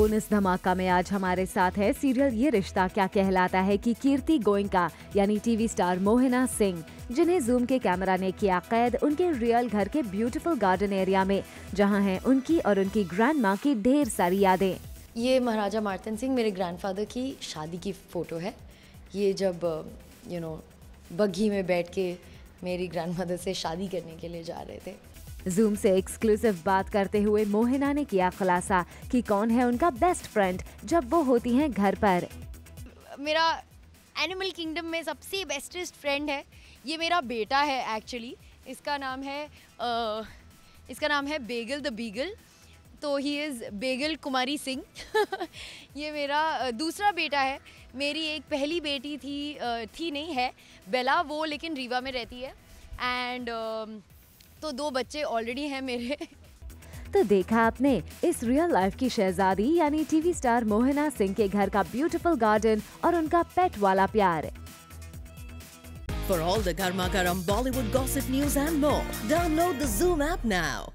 महत्वपूर्ण इस धमाका में आज हमारे साथ है सीरियल ये रिश्ता क्या कहलाता है की कीर्ति गोयनका यानी टीवी स्टार मोहेना सिंह, जिन्हें जूम के कैमरा ने किया कैद उनके रियल घर के ब्यूटीफुल गार्डन एरिया में, जहां हैं उनकी और उनकी ग्रैंड माँ की ढेर सारी यादें। ये महाराजा मार्टिन सिंह मेरे ग्रैंडफादर की शादी की फ़ोटो है। ये जब बग्घी में बैठ के मेरी ग्रैंडमदर से शादी करने के लिए जा रहे थे। जूम से एक्सक्लूसिव बात करते हुए मोहेना ने किया खुलासा कि कौन है उनका बेस्ट फ्रेंड जब वो होती हैं घर पर। मेरा एनिमल किंगडम में सबसे बेस्टेस्ट फ्रेंड है, ये मेरा बेटा है एक्चुअली। इसका नाम है बेगल द बीगल, तो he is Bagel Kumari Singh. ये मेरा दूसरा बेटा है। मेरी एक पहली बेटी है बेला, वो लेकिन रीवा में रहती है। एंड तो दो बच्चे ऑलरेडी हैं मेरे। तो देखा आपने, इस रियल लाइफ की शहजादी यानी टीवी स्टार मोहेना सिंह के घर का ब्यूटीफुल गार्डन और उनका पेट वाला प्यार। For all the garma garam Bollywood gossip news and more, download the Zoom app now.